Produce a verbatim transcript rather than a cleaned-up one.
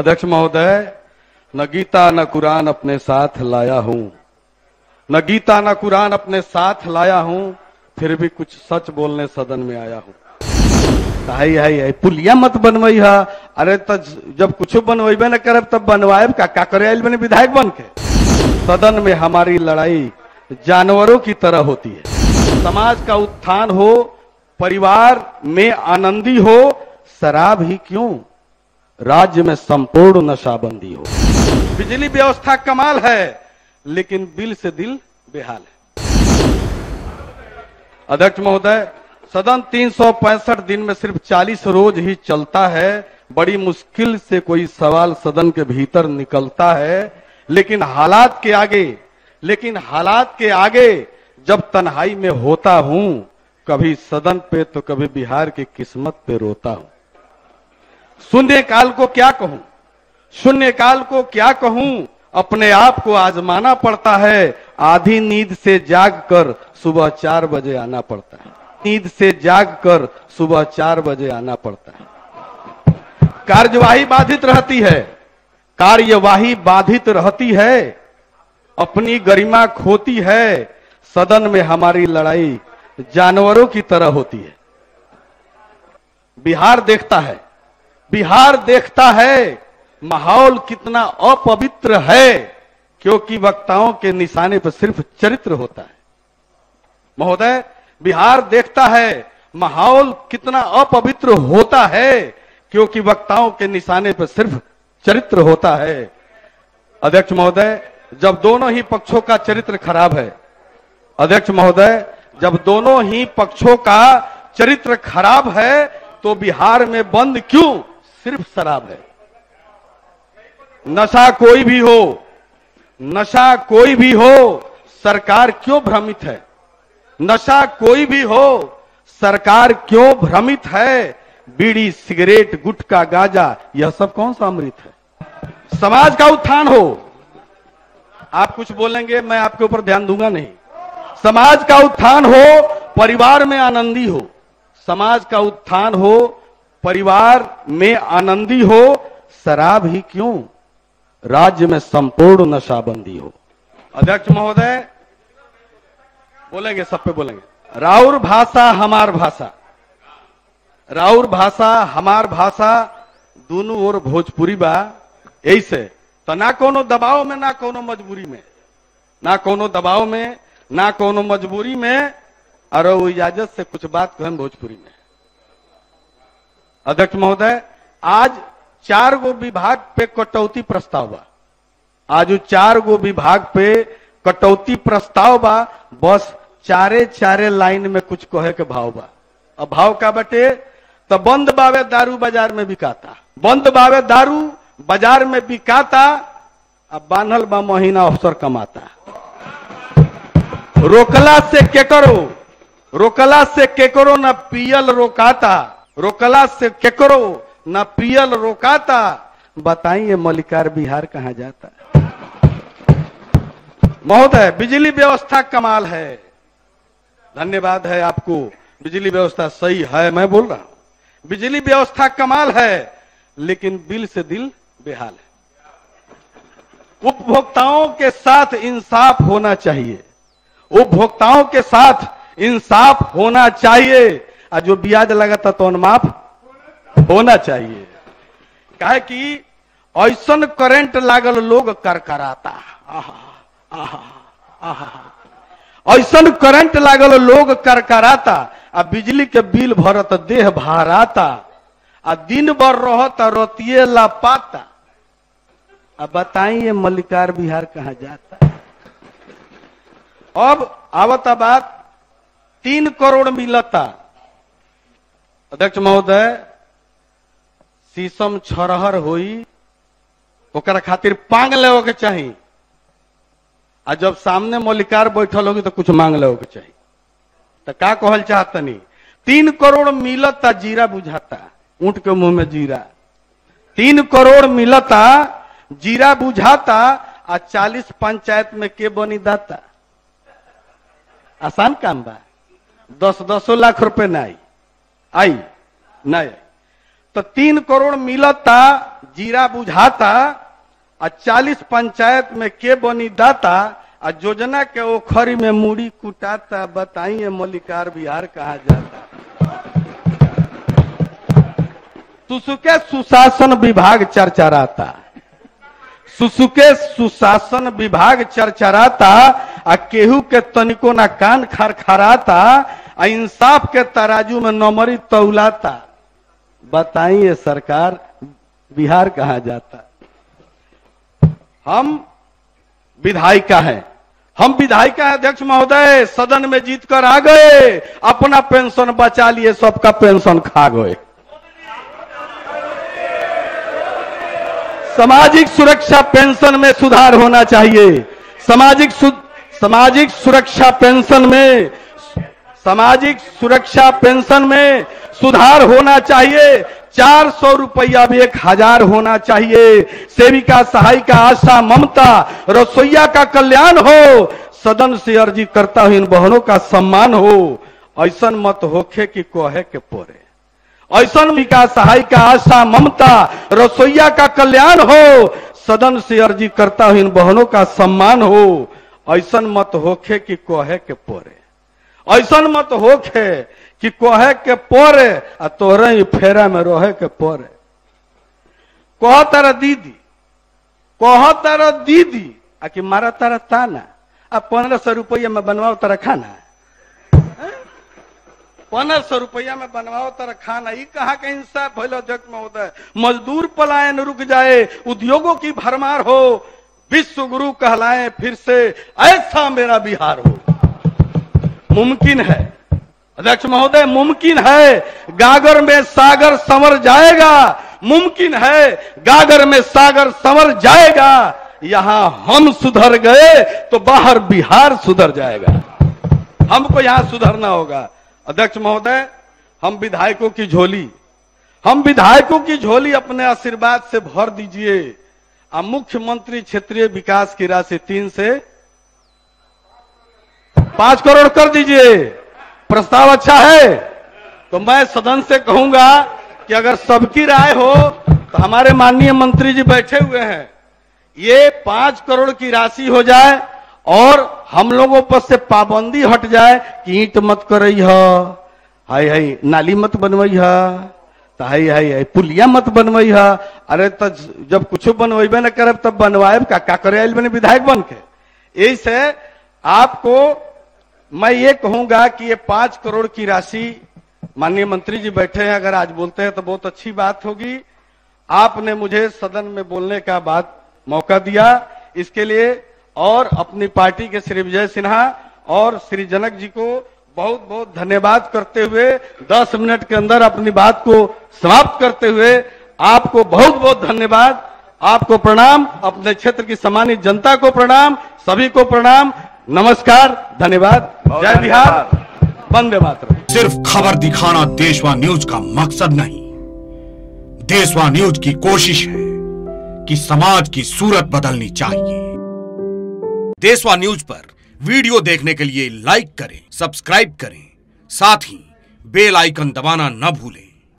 अध्यक्ष महोदय, न गीता न कुरान अपने साथ लाया हूं, न गीता न कुरान अपने साथ लाया हूं, फिर भी कुछ सच बोलने सदन में आया हूं। हाई हाई हाई पुलिया मत बनवई हा। अरे जब कुछ बनवेबे न करब तब बनवाएब का, का करे आयल बने विधायक बन के। सदन में हमारी लड़ाई जानवरों की तरह होती है। समाज का उत्थान हो, परिवार में आनंदी हो, शराब ही क्यों, राज्य में संपूर्ण नशाबंदी हो। बिजली व्यवस्था कमाल है, लेकिन बिल से दिल बेहाल है। अध्यक्ष महोदय, सदन तीन सौ पैंसठ दिन में सिर्फ चालीस रोज ही चलता है। बड़ी मुश्किल से कोई सवाल सदन के भीतर निकलता है, लेकिन हालात के आगे लेकिन हालात के आगे जब तन्हाई में होता हूं, कभी सदन पे तो कभी बिहार की किस्मत पे रोता हूं। शून्यकाल को क्या कहूं, शून्यकाल को क्या कहूं, अपने आप को आजमाना पड़ता है। आधी नींद से जागकर सुबह चार बजे आना पड़ता है। नींद से जागकर सुबह चार बजे आना पड़ता है। कार्यवाही बाधित रहती है, कार्यवाही बाधित रहती है, अपनी गरिमा खोती है। सदन में हमारी लड़ाई जानवरों की तरह होती है। बिहार देखता है, बिहार देखता है माहौल कितना अपवित्र है, क्योंकि वक्ताओं के निशाने पर सिर्फ चरित्र होता है। महोदय, बिहार देखता है माहौल कितना अपवित्र होता है, क्योंकि वक्ताओं के निशाने पर सिर्फ चरित्र होता है। अध्यक्ष महोदय, जब दोनों ही पक्षों का चरित्र खराब है, अध्यक्ष महोदय, जब दोनों ही पक्षों का चरित्र खराब है, तो बिहार में बंद क्यों सिर्फ शराब है। नशा कोई भी हो, नशा कोई भी हो, सरकार क्यों भ्रमित है। नशा कोई भी हो, सरकार क्यों भ्रमित है। बीड़ी, सिगरेट, गुटखा, गांजा, यह सब कौन सा अमृत है। समाज का उत्थान हो, आप कुछ बोलेंगे मैं आपके ऊपर ध्यान दूंगा नहीं। समाज का उत्थान हो, परिवार में आनंदी हो, समाज का उत्थान हो, परिवार में आनंदी हो, शराब ही क्यों, राज्य में संपूर्ण नशाबंदी हो। अध्यक्ष महोदय, बोलेंगे, सब पे बोलेंगे। राउर भाषा हमार भाषा, राउर भाषा हमार भाषा, दोनों ओर भोजपुरी बा। ऐसे तो ना कोनो दबाव में, ना कोनो मजबूरी में, ना कोनो दबाव में, ना कोनो मजबूरी में, और वो इजाजत से कुछ बात कहन भोजपुरी में। अध्यक्ष महोदय, आज चार गो विभाग पे कटौती प्रस्ताव बा, आज वो चार गो विभाग पे कटौती प्रस्ताव बा, बस चारे चारे लाइन में कुछ कहे के भाव बा। अब भाव का बटे तो बंद बावे दारू बाजार में बिकाता, बंद बावे दारू बाजार में बिकाता, अब बान्हल बा महीना अफसर कमाता। रोकला से केकरो, रोकला से केकरो ना पियल रोकाता, रोकला से केकरो ना पियल रोकाता, बताइए मलिकार बिहार कहाँ जाता। महोदय, बिजली व्यवस्था कमाल है, धन्यवाद है आपको, बिजली व्यवस्था सही है, मैं बोल रहा हूं, बिजली व्यवस्था कमाल है, लेकिन बिल से दिल बेहाल है। उपभोक्ताओं के साथ इंसाफ होना चाहिए, उपभोक्ताओं के साथ इंसाफ होना चाहिए, और जो ब्याज लगा था तो माफ होना चाहिए। काहे कि ऐसन करंट लागल लोग करकराता, ऐसन करंट लागल लोग करकराता, आ बिजली के बिल भरत देह भाराता, आ दिन भर रहता रोतिये ला पाता, अब बताइए मलिकार बिहार कहाँ जाता। अब आवता बात तीन करोड़ मिलता। अध्यक्ष महोदय, शीशम छरहर होई ओकरा खातिर पांग लेवे के चाहिए, आ जब सामने मलिकार बैठल होगी तो कुछ मांग लेवे के चाहिए। तो का कहल चाहतनी, तीन करोड़ मिलता जीरा बुझाता, ऊंट के मुंह में जीरा। तीन करोड़ मिलता जीरा बुझाता, आ चालीस पंचायत में के बनी दाता। आसान काम बा, दस दसो लाख रुपए ना आई, आई ना आई। तो तीन करोड़ मिलता जीरा बुझाता और चालीस पंचायत में के बनी दाता और योजना के ओखरी में मूड़ी कुटाता। बताइए मल्लिकार बिहार कहा जाता। सुसुके सुशासन विभाग चरचराता, सुसुके सुशासन विभाग चरचराता आ केहू के तनिको ना कान खरखराता आ इंसाफ के तराजू में नमरी तौलाता। बताइए सरकार बिहार कहा जाता। हम विधायिका हैं, हम विधायिका अध्यक्ष महोदय सदन में जीतकर आ गए, अपना पेंशन बचा लिए, सबका पेंशन खा गए। सामाजिक सुरक्षा पेंशन में सुधार होना चाहिए, सामाजिक सामाजिक सुरक्षा पेंशन में सामाजिक सुरक्षा पेंशन में सुधार होना चाहिए। चार सौ रुपया भी एक हजार होना चाहिए। सेविका, सहायिका, आशा, ममता, रसोईया का कल्याण हो। सदन से अर्जी करता हूं इन बहनों का सम्मान हो। ऐसा मत होखे कि कोहे के पोरे। ऐसा विकास, सहायिका, आशा, ममता, रसोईया का कल्याण हो। सदन से अर्जी करता हूं इन बहनों का सम्मान हो। ऐसा मत होखे कि कोहे के पोरे। ऐसा मत होखे कि कोहे के पोरे आ तोरे फेरा में रोहे के पोरे। कह तारा दीदी, कह तारा दीदी आ कि मारा तारा ताना आ पंद्रह सौ रुपया में बनवाओ तारा खाना। पंद्रह सौ रुपया में बनवाओ तारा खाना। ये कहा के इंसाफ भइल अध्यक्ष महोदय। मजदूर पलायन रुक जाए, उद्योगों की भरमार हो, विश्व गुरु कहलाए फिर से, ऐसा मेरा बिहार हो। मुमकिन है अध्यक्ष महोदय, मुमकिन है। गागर में सागर संवर जाएगा। मुमकिन है गागर में सागर संवर जाएगा। यहां हम सुधर गए तो बाहर बिहार सुधर जाएगा। हमको यहां सुधरना होगा अध्यक्ष महोदय। हम विधायकों की झोली, हम विधायकों की झोली अपने आशीर्वाद से भर दीजिए। आ मुख्यमंत्री क्षेत्रीय विकास की राशि तीन से पांच करोड़ कर दीजिए। प्रस्ताव अच्छा है तो मैं सदन से कहूंगा कि अगर सबकी राय हो तो हमारे माननीय मंत्री जी बैठे हुए हैं, ये पांच करोड़ की राशि हो जाए और हम लोगों पर से पाबंदी हट जाए कि ईंट मत करई है, हाय हाय नाली मत बनवई है, हाय हाय पुलिया मत बनवई है। अरे तो जब कुछ बनवेबे न करब तब बनवाएब का, का करे आयल बने विधायक बन के। ऐसे आपको मैं ये कहूंगा कि ये पांच करोड़ की राशि माननीय मंत्री जी बैठे हैं, अगर आज बोलते हैं तो बहुत अच्छी बात होगी। आपने मुझे सदन में बोलने का बात मौका दिया, इसके लिए और अपनी पार्टी के श्री विजय सिन्हा और श्री जनक जी को बहुत बहुत धन्यवाद करते हुए दस मिनट के अंदर अपनी बात को समाप्त करते हुए आपको बहुत बहुत धन्यवाद, आपको प्रणाम, अपने क्षेत्र की सम्मानित जनता को प्रणाम, सभी को प्रणाम, नमस्कार, धन्यवाद। जय बिहार, वंदे मातरम। सिर्फ खबर दिखाना देशवा न्यूज का मकसद नहीं, देशवा न्यूज की कोशिश है कि समाज की सूरत बदलनी चाहिए। देशवा न्यूज पर वीडियो देखने के लिए लाइक करें, सब्सक्राइब करें, साथ ही बेल आइकन दबाना न भूलें।